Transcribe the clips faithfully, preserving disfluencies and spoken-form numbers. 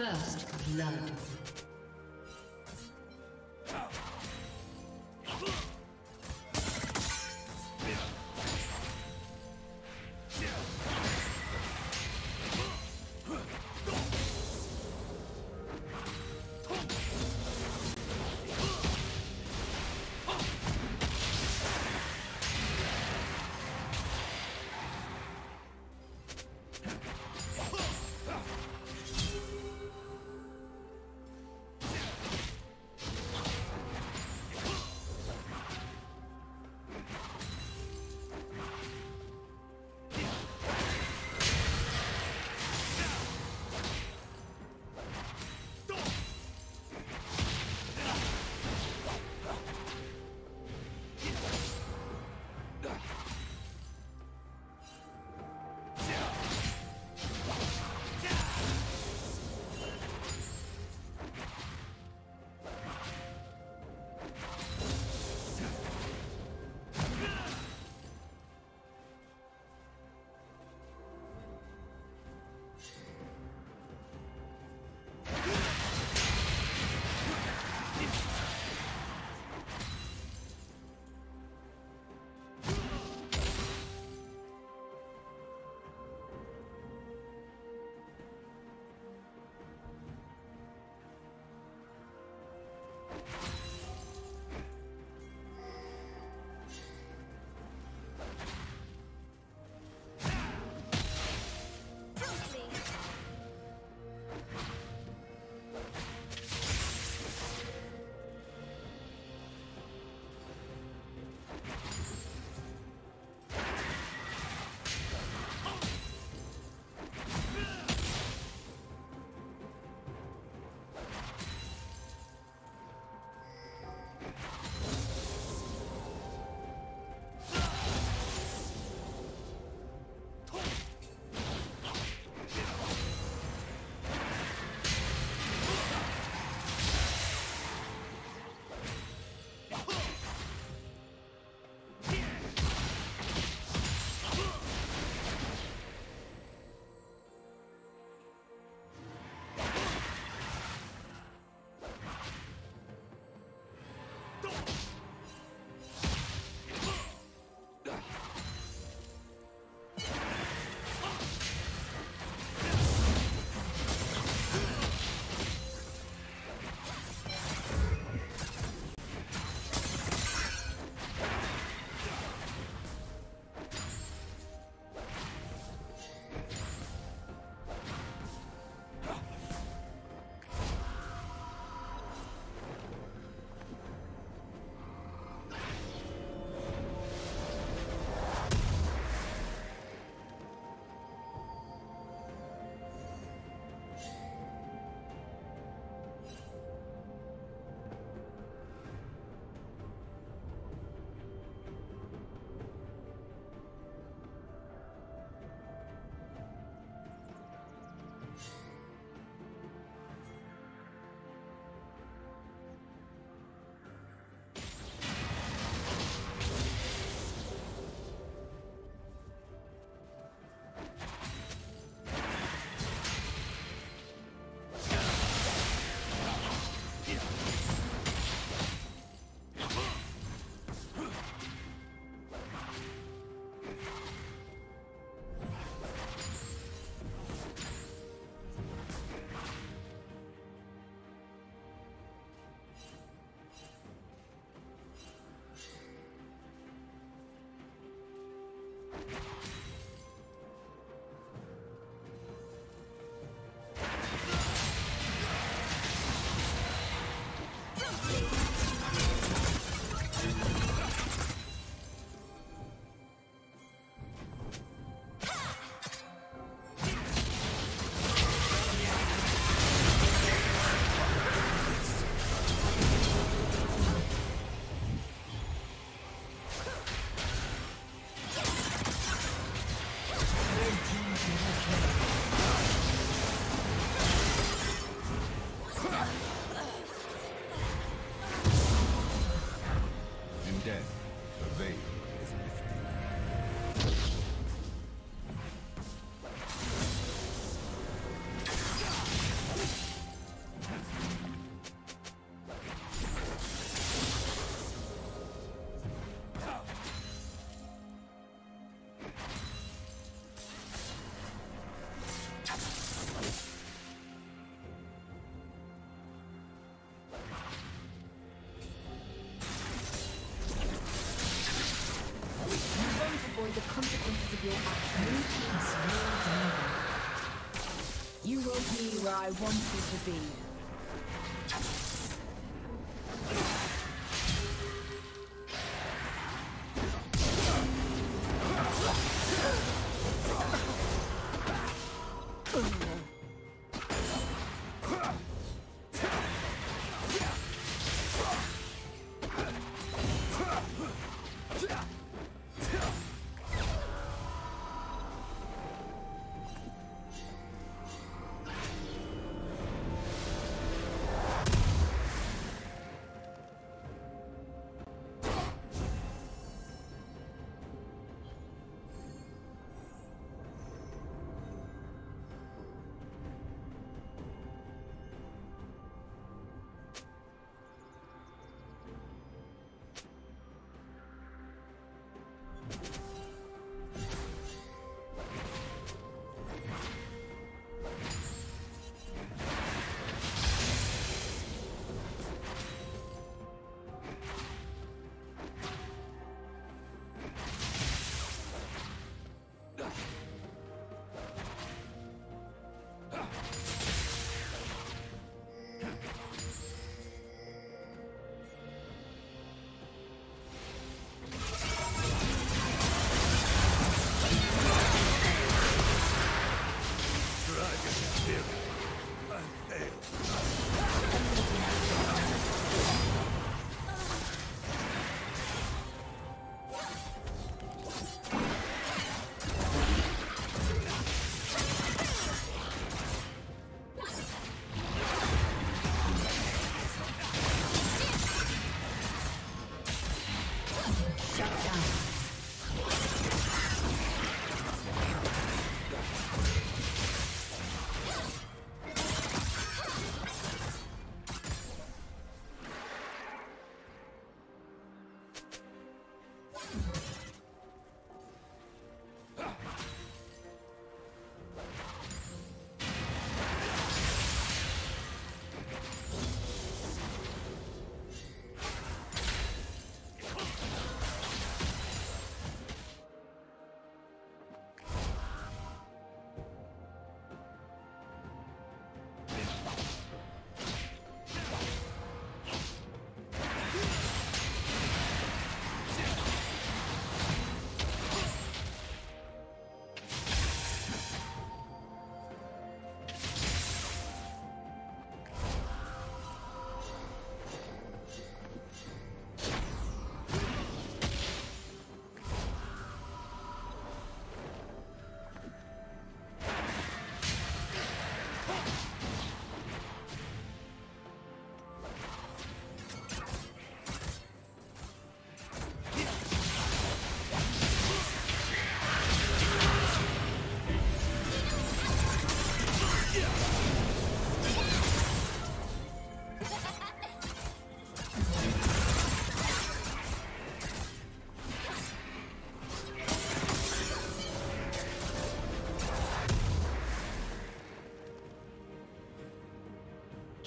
First blood. You will be where I want you to be.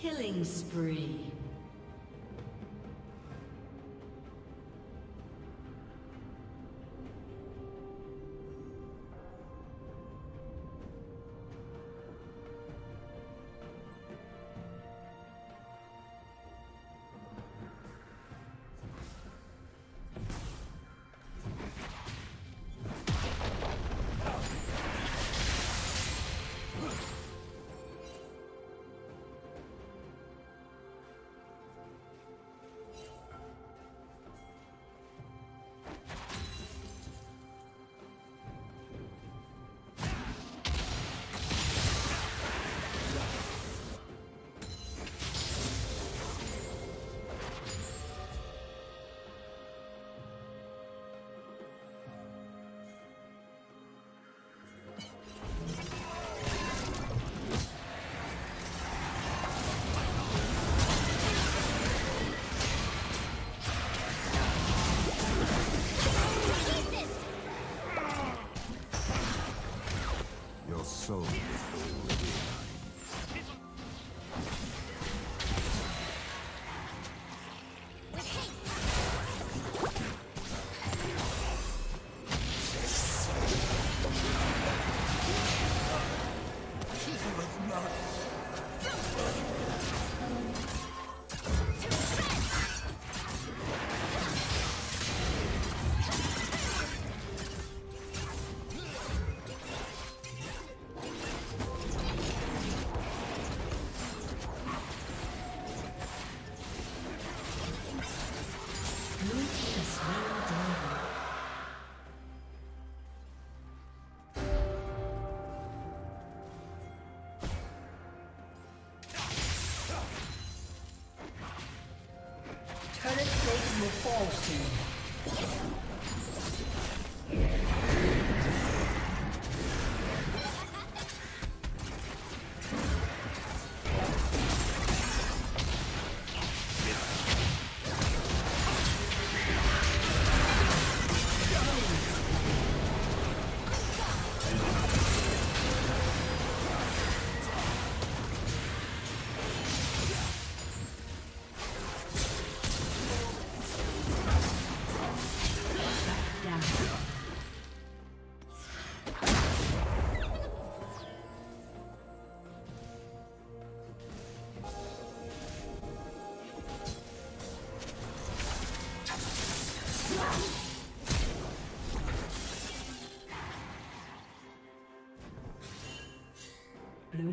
Killing spree. Current plate will fall soon. Blue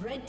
Red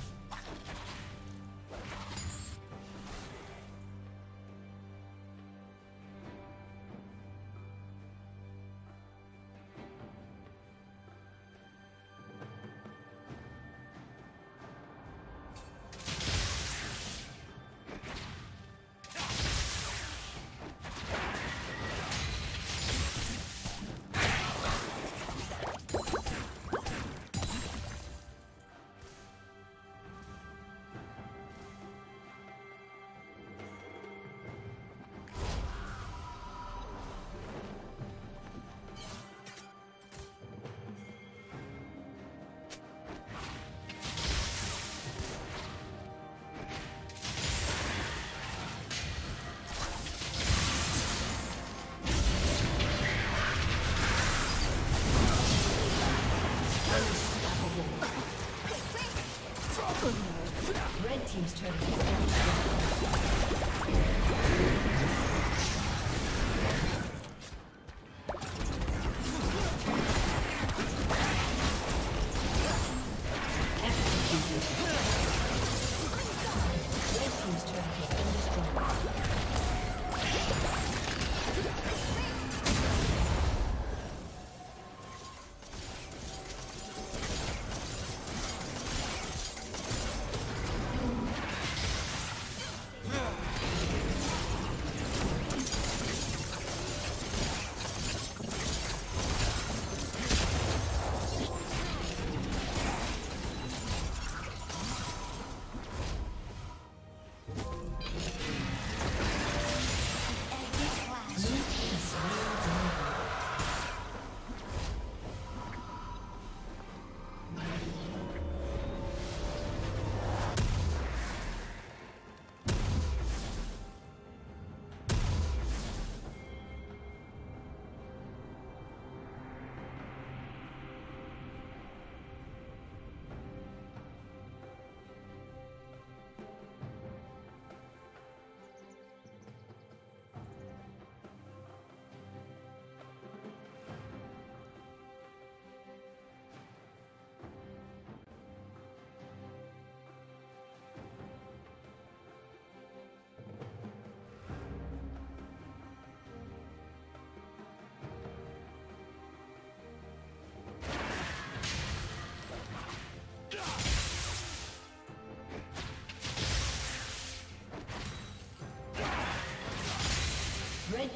Red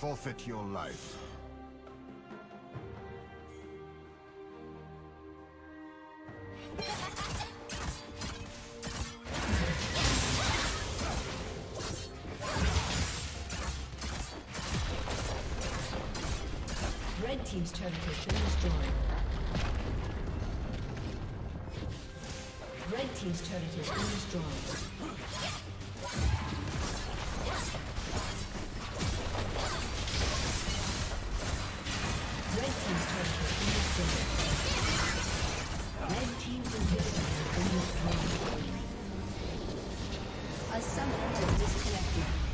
Forfeit your life. Red team's turret has been destroyed. Red team's turret has been destroyed. A summoner has disconnected.